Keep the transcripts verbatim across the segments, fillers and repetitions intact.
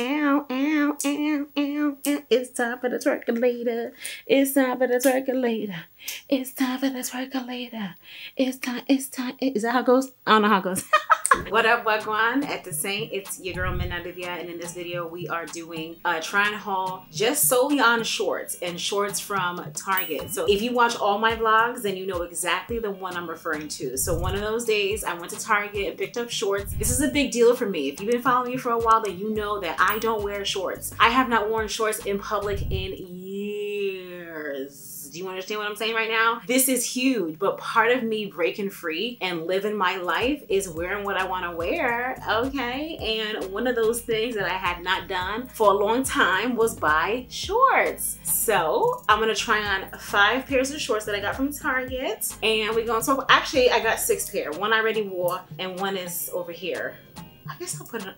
Ow, ow, ow, ow, ow. It's time for the twerculator. It's time for the twerculator. It's time for the twerculator. It's time, it's time. Is that how it goes? I don't know how it goes. What up, Wagwan? At the same, it's your girl Mena Adubea, and in this video we are doing a try and haul just solely on shorts and shorts from Target. So if you watch all my vlogs, then you know exactly the one I'm referring to. So one of those days I went to Target and picked up shorts. This is a big deal for me. If you've been following me for a while, then you know that I don't wear shorts. I have not worn shorts in public in years. Do you understand what I'm saying right now? This is huge, but part of me breaking free and living my life is wearing what I want to wear, okay? And one of those things that I had not done for a long time was buy shorts. So I'm gonna try on five pairs of shorts that I got from Target, and we're gonna talk. Actually, I got six pair. One I already wore, and one is over here. I guess I'll put it.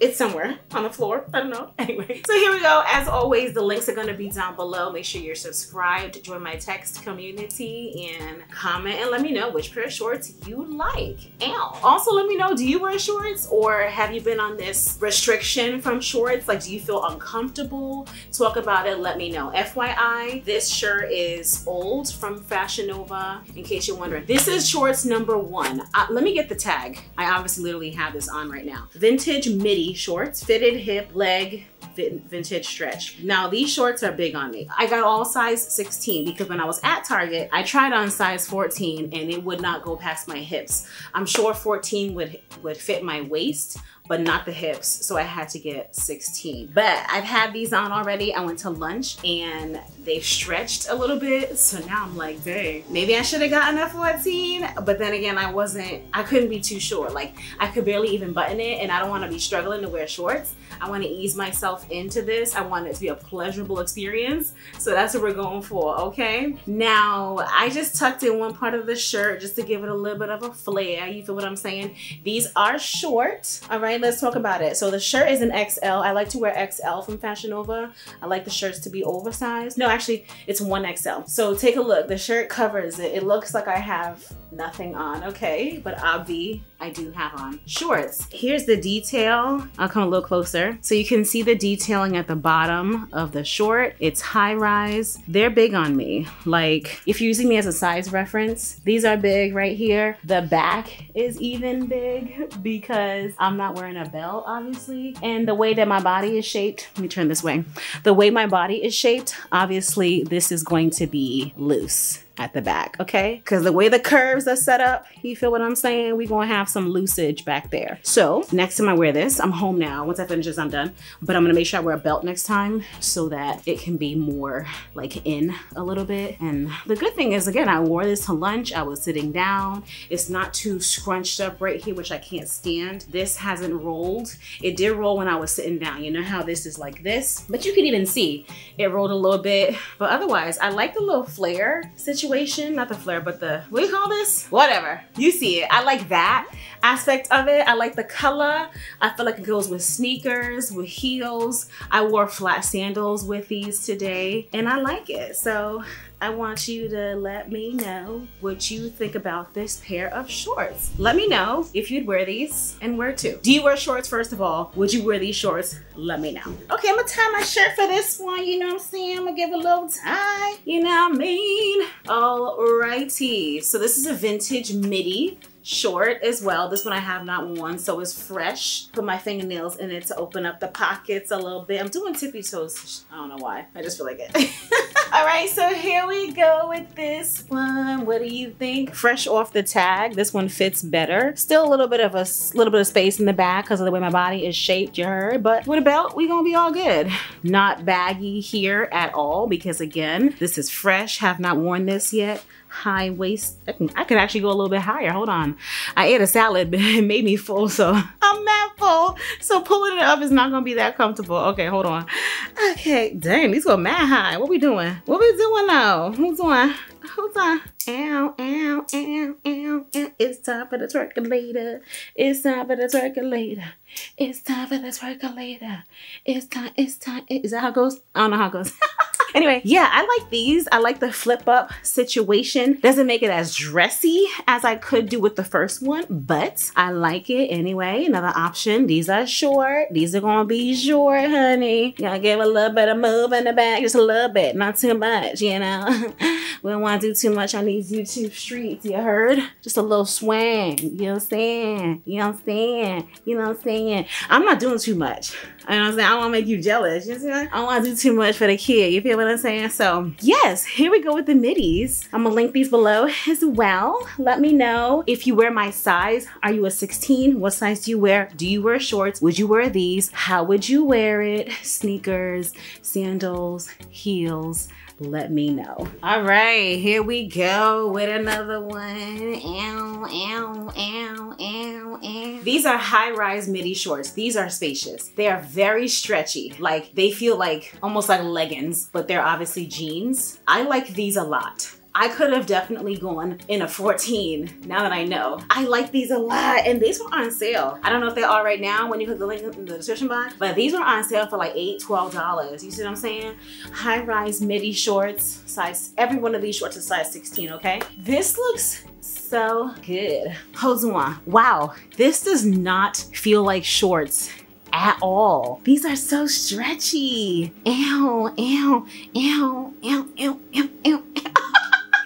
It's somewhere on the floor, I don't know. Anyway, so here we go. As always, the links are gonna be down below. Make sure you're subscribed, join my text community, and comment and let me know which pair of shorts you like. Ow. Also, let me know, do you wear shorts, or have you been on this restriction from shorts? Like, do you feel uncomfortable? Talk about it, let me know. F Y I, this shirt is old from Fashion Nova, in case you're wondering. This is shorts number one. Uh, let me get the tag. I obviously literally have this on right now. Vintage midi shorts, fitted hip, leg, vintage stretch. Now these shorts are big on me. I got all size sixteen because when I was at Target, I tried on size fourteen and it would not go past my hips. I'm sure fourteen would, would fit my waist, but not the hips, so I had to get sixteen. But I've had these on already. I went to lunch and they've stretched a little bit, so now I'm like, dang, maybe I should have gotten a fourteen, but then again, I wasn't, I couldn't be too sure. Like, I could barely even button it, and I don't want to be struggling to wear shorts. I want to ease myself into this. I want it to be a pleasurable experience, so that's what we're going for, okay? Now, I just tucked in one part of the shirt just to give it a little bit of a flare, you feel what I'm saying? These are short, all right? Let's talk about it. So the shirt is an X L. I like to wear X L from Fashion Nova. I like the shirts to be oversized. No, actually, it's one X L. So take a look. The shirt covers it. It looks like I have nothing on, okay? But obvi, I do have on shorts. Here's the detail. I'll come a little closer. So you can see the detailing at the bottom of the short. It's high rise. They're big on me. Like, if you're using me as a size reference, these are big right here. The back is even big because I'm not wearing a belt, obviously. And the way that my body is shaped, let me turn this way. The way my body is shaped, obviously this is going to be loose at the back, okay? Because the way the curves are set up, you feel what I'm saying? We're gonna have some loosage back there. So next time I wear this, I'm home now. Once I finish this, I'm done. But I'm gonna make sure I wear a belt next time so that it can be more like in a little bit. And the good thing is, again, I wore this to lunch. I was sitting down. It's not too scrunched up right here, which I can't stand. This hasn't rolled. It did roll when I was sitting down. You know how this is like this, but you can even see it rolled a little bit. But otherwise, I like the little flare situation. Not the flare, but the, what do you call this? Whatever, you see it. I like that aspect of it. I like the color. I feel like it goes with sneakers, with heels. I wore flat sandals with these today and I like it. So I want you to let me know what you think about this pair of shorts. Let me know if you'd wear these and where to. Do you wear shorts first of all? Would you wear these shorts? Let me know. Okay, I'm gonna tie my shirt for this one. You know what I'm saying? I'm gonna give it a little tie. You know what I mean? Alrighty, so this is a vintage midi short as well. This one I have not worn, so it's fresh. Put my fingernails in it to open up the pockets a little bit. I'm doing tippy toes. I don't know why. I just feel like it. All right, so here we go with this one. What do you think? Fresh off the tag, this one fits better. Still a little bit of a little bit of space in the back because of the way my body is shaped, you heard. But with a belt, we're gonna be all good. Not baggy here at all because again, this is fresh. Have not worn this yet. High waist. I can, I can actually go a little bit higher. Hold on. I ate a salad, but it made me full, so I'm not full. So pulling it up is not gonna be that comfortable. Okay, hold on. Okay, dang, these go mad high. What we doing? What we doing now? Who's on? Who's on? Ow, ow, ow, ow, ow. It's time for the twerculator. It's time for the twerculator. It's time for the twerculator. It's time, it's time. Is that how it goes? I don't know how it goes. Anyway, yeah, I like these. I like the flip up situation. Doesn't make it as dressy as I could do with the first one, but I like it anyway. Another option. These are short. These are gonna be short, honey. Y'all give a little bit of move in the back, just a little bit, not too much, you know. We don't want to do too much on these YouTube streets, you heard? Just a little swing, you know what I'm saying? You know what I'm saying? You know what I'm saying? I'm not doing too much. You know what I'm saying? I don't want to make you jealous. You know? I don't want to do too much for the kid. You feel what I'm saying? So yes, here we go with the middies. I'm gonna link these below as well. Let me know if you wear my size. Are you a sixteen? What size do you wear? Do you wear shorts? Would you wear these? How would you wear it? Sneakers, sandals, heels. Let me know. All right, here we go with another one. Ow, ow, ow, ow, ow. These are high-rise midi shorts. These are spacious. They are very stretchy. Like, they feel like almost like leggings, but they're obviously jeans. I like these a lot. I could have definitely gone in a fourteen, now that I know. I like these a lot, and these were on sale. I don't know if they are right now when you click the link in the description box, but these were on sale for like eight, twelve dollars. You see what I'm saying? High-rise midi shorts, size, every one of these shorts is size sixteen, okay? This looks so good. Hold on. Wow, this does not feel like shorts at all. These are so stretchy. Ow, ow, ow, ow, ow, ow, ow.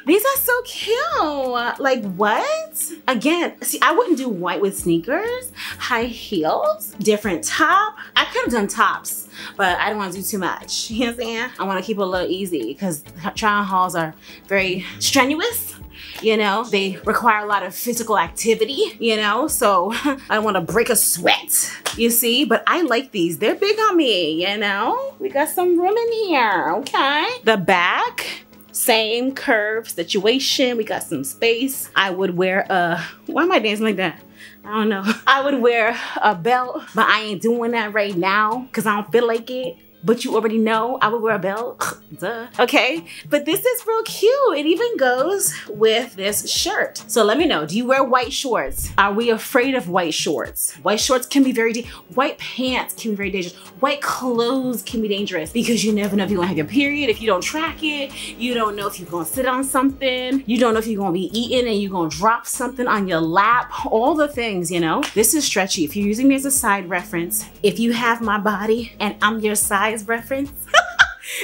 These are so cute. Like, what? Again, see, I wouldn't do white with sneakers, high heels, different top. I could have done tops, but I don't want to do too much. You know what I'm saying? I want to keep it a little easy because try-on hauls are very strenuous. You know, they require a lot of physical activity, you know, so I want to break a sweat, you see, but I like these. They're big on me, you know? We got some room in here, okay? The back. Same curve situation. We got some space. I would wear a, why am I dancing like that? I don't know. I would wear a belt, but I ain't doing that right now because I don't feel like it. But you already know I would wear a belt. Duh. Okay, but this is real cute. It even goes with this shirt. So let me know, do you wear white shorts? Are we afraid of white shorts? White shorts can be very dangerous. White pants can be very dangerous. White clothes can be dangerous because you never know if you're gonna have your period, if you don't track it, you don't know if you're gonna sit on something, you don't know if you're gonna be eating and you're gonna drop something on your lap, all the things, you know? This is stretchy. If you're using me as a side reference, if you have my body and I'm your size reference,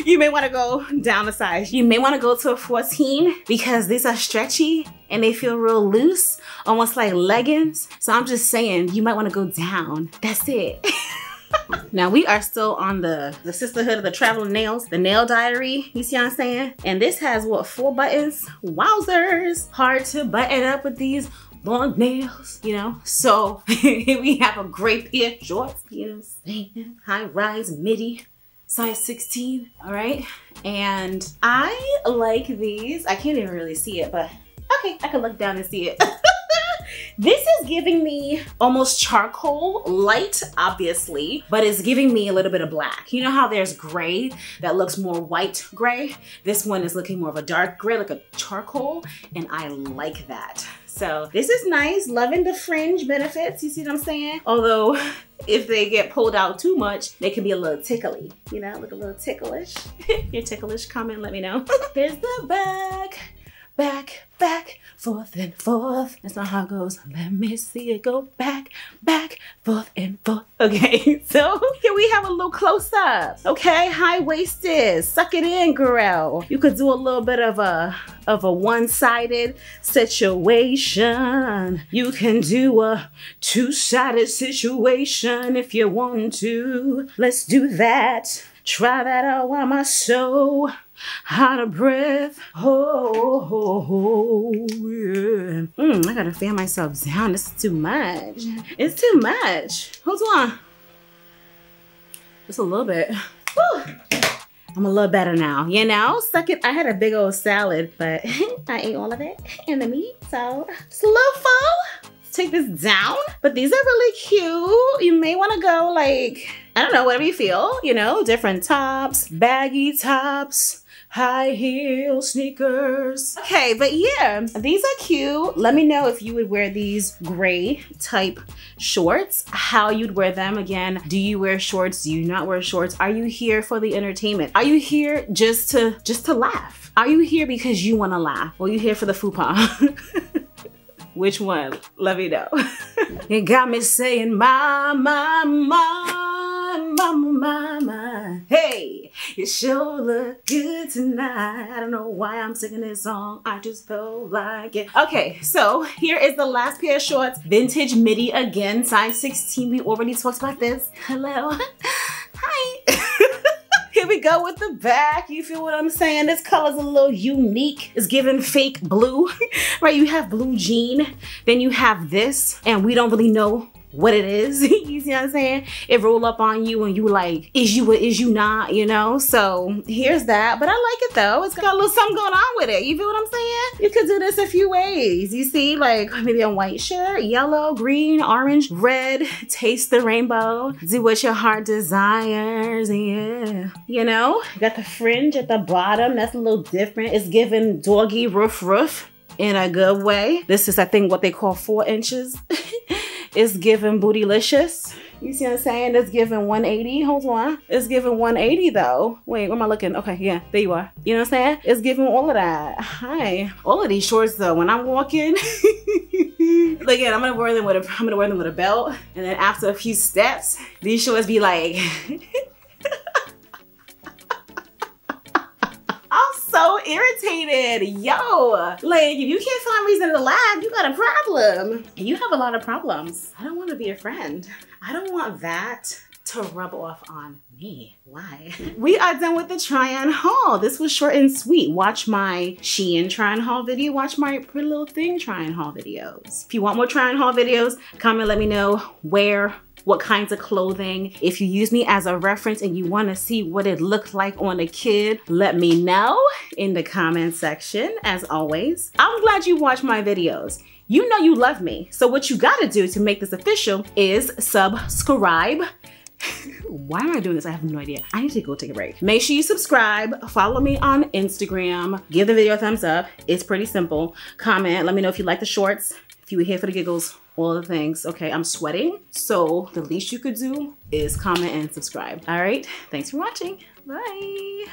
you may want to go down a size. You may want to go to a fourteen because these are stretchy and they feel real loose, almost like leggings. So I'm just saying, you might want to go down. That's it. Now we are still on the, the sisterhood of the travel nails, the nail diary, you see what I'm saying? And this has what, four buttons? Wowzers! Hard to button up with these long nails, you know? So we have a great pair of shorts, you know what I'm saying? High rise, midi. Size sixteen, all right? And I like these. I can't even really see it, but okay, I can look down and see it. This is giving me almost charcoal, light, obviously, but it's giving me a little bit of black. You know how there's gray that looks more white gray? This one is looking more of a dark gray, like a charcoal, and I like that. So this is nice, loving the fringe benefits, you see what I'm saying? Although, if they get pulled out too much, they can be a little tickly, you know, look a little ticklish. Your ticklish comment, let me know. There's the back. Back, back, forth and forth. That's not how it goes. Let me see it go back, back, forth and forth. Okay, so here we have a little close-up. Okay, high-waisted, suck it in, girl. You could do a little bit of a of a one-sided situation. You can do a two-sided situation if you want to. Let's do that. Try that out while my soul. Out of breath. Oh, oh, oh yeah. Mm, I gotta fan myself down. This is too much. It's too much. Hold on. Just a little bit. Woo. I'm a little better now, you know? Suck it. I had a big old salad, but I ate all of it and the meat, so it's a little full. Take this down, but these are really cute. You may want to go like, I don't know, whatever you feel, you know, different tops, baggy tops. high heel sneakers. Okay, but yeah, these are cute. Let me know if you would wear these gray type shorts, how you'd wear them. Again, do you wear shorts? Do you not wear shorts? Are you here for the entertainment? Are you here just to just to laugh? Are you here because you want to laugh? Or are you here for the foopa? Which one? Let me know. You got me saying my, my, my, my, my, my. Hey, you sure look good tonight. I don't know why I'm singing this song. I just felt like it. Okay, so here is the last pair of shorts. Vintage midi again, size sixteen. We already talked about this. Hello. Hi. Here we go with the back. You feel what I'm saying? This color's a little unique. It's giving fake blue, right? You have blue jean, then you have this, and we don't really know what it is. You see what I'm saying? It roll up on you and you like, is you or is you not, you know? So here's that, but I like it though. It's got a little something going on with it. You feel what I'm saying? You could do this a few ways. You see, like maybe a white shirt, yellow, green, orange, red, taste the rainbow, do what your heart desires, yeah. You know, you got the fringe at the bottom. That's a little different. It's giving doggy roof roof in a good way. This is, I think, what they call four inches. It's giving bootylicious. You see what I'm saying? It's giving one eighty. Hold on. It's giving one eighty though. Wait, where am I looking? Okay, yeah, there you are. You know what I'm saying? It's giving all of that. Hi. All of these shorts though, when I'm walking. Like, yeah, I'm gonna wear them with a I'm gonna wear them with a belt. And then after a few steps, these shorts be like so irritated, yo. Like, if you can't find reason to laugh, you got a problem. You have a lot of problems. I don't want to be a friend. I don't want that to rub off on me. Why? We are done with the try on haul. This was short and sweet. Watch my Shein try on haul video. Watch my Pretty Little Thing try on haul videos. If you want more try on haul videos, comment, let me know where, what kinds of clothing. If you use me as a reference and you want to see what it looked like on a kid, let me know in the comment section. As always, I'm glad you watched my videos. You know you love me. So what you gotta do to make this official is subscribe. Why am I doing this? I have no idea. I need to go take a break. Make sure you subscribe. Follow me on Instagram. Give the video a thumbs up. It's pretty simple. Comment. Let me know if you like the shorts. If you were here for the giggles, all the things. Okay, I'm sweating. So the least you could do is comment and subscribe. All right, thanks for watching. Bye.